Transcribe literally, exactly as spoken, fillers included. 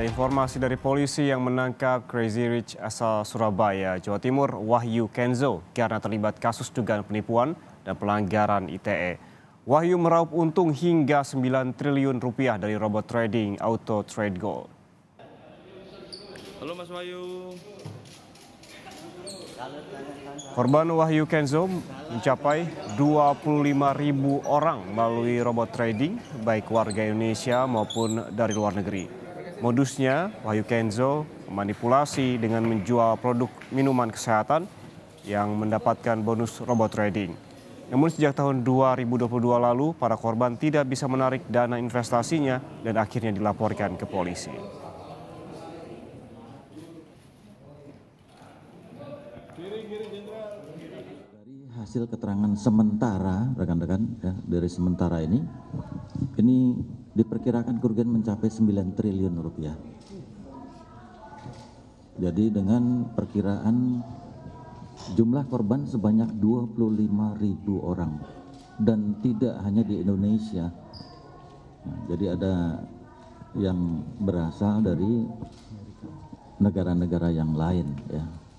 Ada informasi dari polisi yang menangkap Crazy Rich asal Surabaya, Jawa Timur, Wahyu Kenzo karena terlibat kasus dugaan penipuan dan pelanggaran I T E. Wahyu meraup untung hingga sembilan triliun rupiah dari robot trading Auto Trade Gold. Halo Mas Wahyu. Korban Wahyu Kenzo mencapai dua puluh lima ribu orang melalui robot trading, baik warga Indonesia maupun dari luar negeri. Modusnya, Wahyu Kenzo memanipulasi dengan menjual produk minuman kesehatan yang mendapatkan bonus robot trading. Namun sejak tahun dua ribu dua puluh dua lalu, para korban tidak bisa menarik dana investasinya dan akhirnya dilaporkan ke polisi. Hasil keterangan sementara rekan-rekan ya, dari sementara ini ini diperkirakan kerugian mencapai sembilan triliun rupiah. Jadi dengan perkiraan jumlah korban sebanyak dua puluh lima ribu orang dan tidak hanya di Indonesia. Nah, jadi ada yang berasal dari negara-negara yang lain ya.